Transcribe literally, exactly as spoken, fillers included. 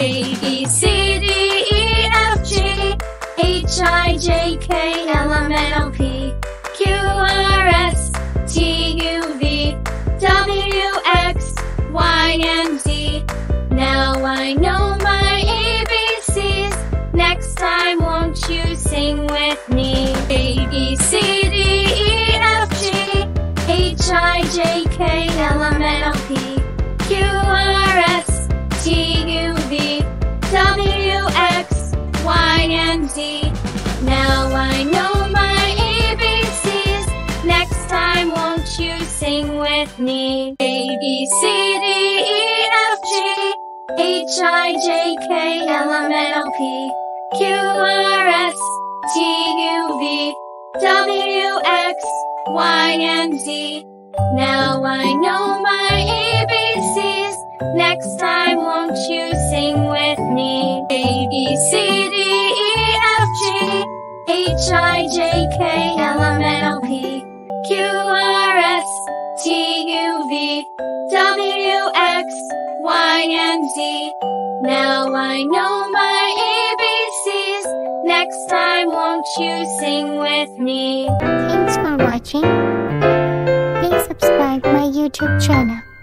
A, B, C, D, E, F, G, H, I, J, K, L, M, N, O, P, Q, R, S, T, U, V, W, X, Y, and Z. Now I know my A B C's. Next time, won't you sing with me? A, B, C, D, E, F, G, H, I, J, K, L, M, N, O, P, Q, R, S, T, U, V, W, X, Y, and Z. Now I know my A B C's. Next time, won't you sing with me? A, B, C, D, E, F, G, H, I, J, K, L, M, N, O, P, Q, R, S, T, U, V, W, X, Y, and Z. Now I know my A B C's. Next time, won't you sing with me? A, B, C, D, E, F, G, H, I, J, K, L, M, N, O, P, Q, R, S, T, U, V, W, X, Y, and Z. Now I know my A B C's. Next time, won't you sing with me? Thanks for watching. Please subscribe my YouTube channel.